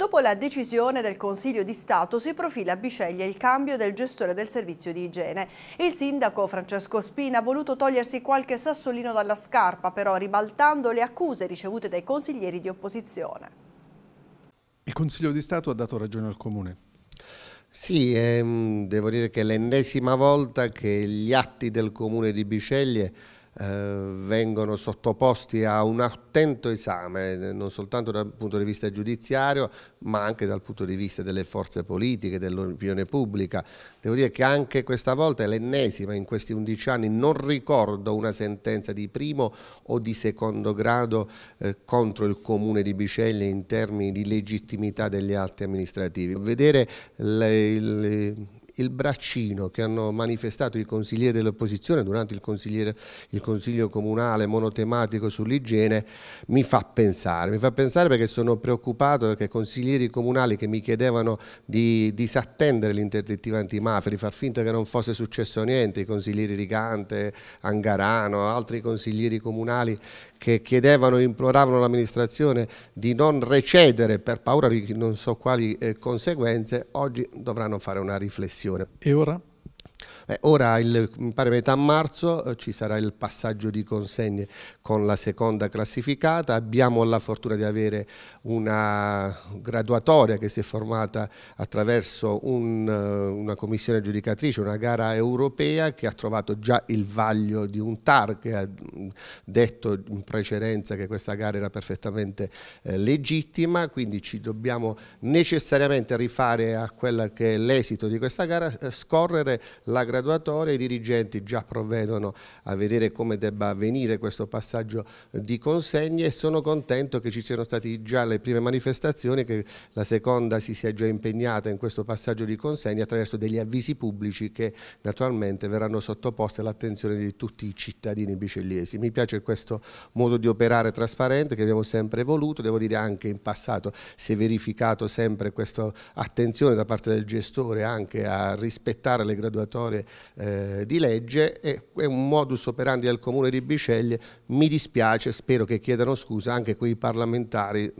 Dopo la decisione del Consiglio di Stato si profila a Bisceglie il cambio del gestore del servizio di igiene. Il sindaco Francesco Spina ha voluto togliersi qualche sassolino dalla scarpa, però ribaltando le accuse ricevute dai consiglieri di opposizione. Il Consiglio di Stato ha dato ragione al Comune. Sì, devo dire che è l'ennesima volta che gli atti del Comune di Bisceglie vengono sottoposti a un attento esame, non soltanto dal punto di vista giudiziario, ma anche dal punto di vista delle forze politiche, dell'opinione pubblica. Devo dire che anche questa volta è l'ennesima, in questi 11 anni non ricordo una sentenza di primo o di secondo grado contro il Comune di Bisceglie in termini di legittimità degli atti amministrativi. Vedere il braccino che hanno manifestato i consiglieri dell'opposizione durante il Consiglio Comunale monotematico sull'igiene mi fa pensare perché sono preoccupato, perché consiglieri comunali che mi chiedevano di disattendere l'interdittiva antimafia, di far finta che non fosse successo niente, i consiglieri Rigante, Angarano, altri consiglieri comunali che chiedevano, imploravano l'amministrazione di non recedere per paura di non so quali conseguenze, oggi dovranno fare una riflessione. E ora? Ora, mi pare metà marzo, ci sarà il passaggio di consegne con la seconda classificata. Abbiamo la fortuna di avere una graduatoria che si è formata attraverso una commissione giudicatrice, una gara europea che ha trovato già il vaglio di un TAR che ha detto in precedenza che questa gara era perfettamente legittima, quindi ci dobbiamo necessariamente rifare a quella che è l'esito di questa gara, scorrere la graduatoria. I dirigenti già provvedono a vedere come debba avvenire questo passaggio di consegne e sono contento che ci siano state già le prime manifestazioni, che la seconda si sia già impegnata in questo passaggio di consegne attraverso degli avvisi pubblici che naturalmente verranno sottoposti all'attenzione di tutti i cittadini bicelliesi. Mi piace questo modo di operare trasparente che abbiamo sempre voluto, devo dire anche in passato si è verificato sempre questa attenzione da parte del gestore anche a rispettare le graduatorie di legge, è un modus operandi del Comune di Bisceglie. Mi dispiace, spero che chiedano scusa anche quei parlamentari,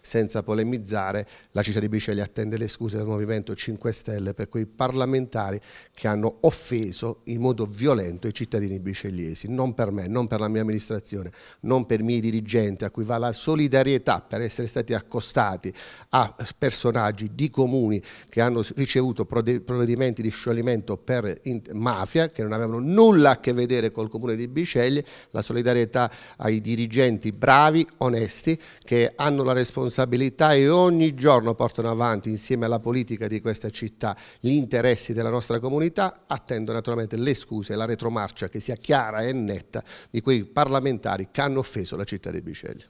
senza polemizzare. La città di Bisceglie attende le scuse del Movimento 5 Stelle per quei parlamentari che hanno offeso in modo violento i cittadini biscegliesi, non per me, non per la mia amministrazione, non per i miei dirigenti, a cui va la solidarietà per essere stati accostati a personaggi di comuni che hanno ricevuto provvedimenti di scioglimento per mafia, che non avevano nulla a che vedere col Comune di Bisceglie. La solidarietà ai dirigenti bravi, onesti, che hanno la responsabilità e ogni giorno portano avanti insieme alla politica di questa città gli interessi della nostra comunità. Attendo naturalmente le scuse e la retromarcia che sia chiara e netta di quei parlamentari che hanno offeso la città di Bisceglie.